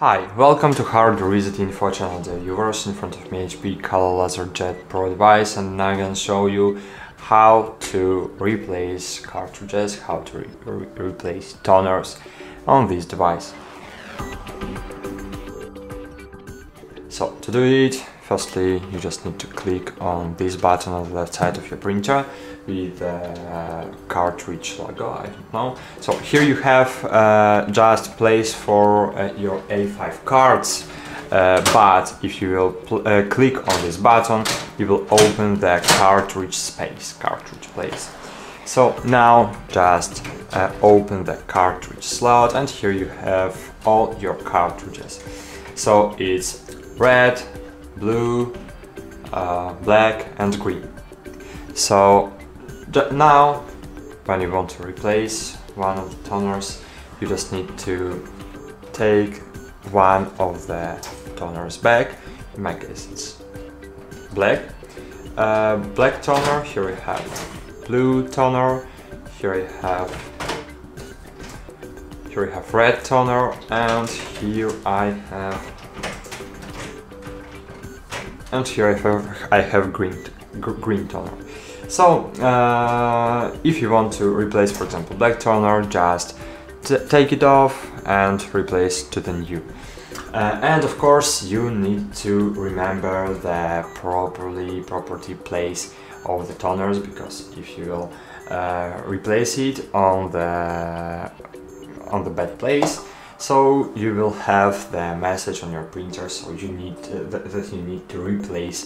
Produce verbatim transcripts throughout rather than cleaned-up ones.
Hi, welcome to Hard Reset Info channel. Dear viewers, in front of me H P Color LaserJet Pro device, and I'm gonna show you how to replace cartridges, how to re re replace toners on this device. So to do it, firstly you just need to click on this button on the left side of your printer with the uh, cartridge logo, I don't know. So here you have uh, just place for uh, your A five cards, uh, but if you will uh, click on this button, you will open the cartridge space, cartridge place. So now just uh, open the cartridge slot, and here you have all your cartridges. So it's red, blue, uh, black and green. So now when you want to replace one of the toners, you just need to take one of the toners back. In my case it's black. Uh, black toner, here you have it. Blue toner, here you have here you have red toner, and here I have And here I have, I have green, green toner. So, uh, if you want to replace, for example, black toner, just t take it off and replace to the new. Uh, and of course, you need to remember the properly property place of the toners, because if you will uh, replace it on the on the bad place, so you will have the message on your printer, so you need uh, th that you need to replace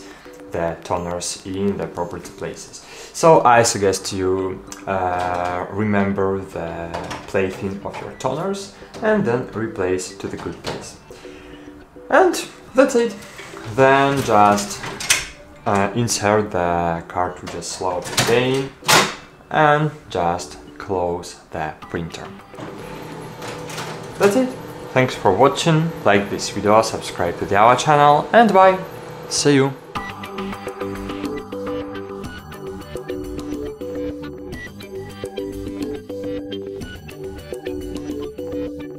the toners in the property places. So I suggest you uh, remember the plaything of your toners and then replace to the good place. And that's it. Then just uh, insert the cartridge slot again and just close the printer. That's it. Thanks for watching, like this video, subscribe to the our channel, and bye! See you!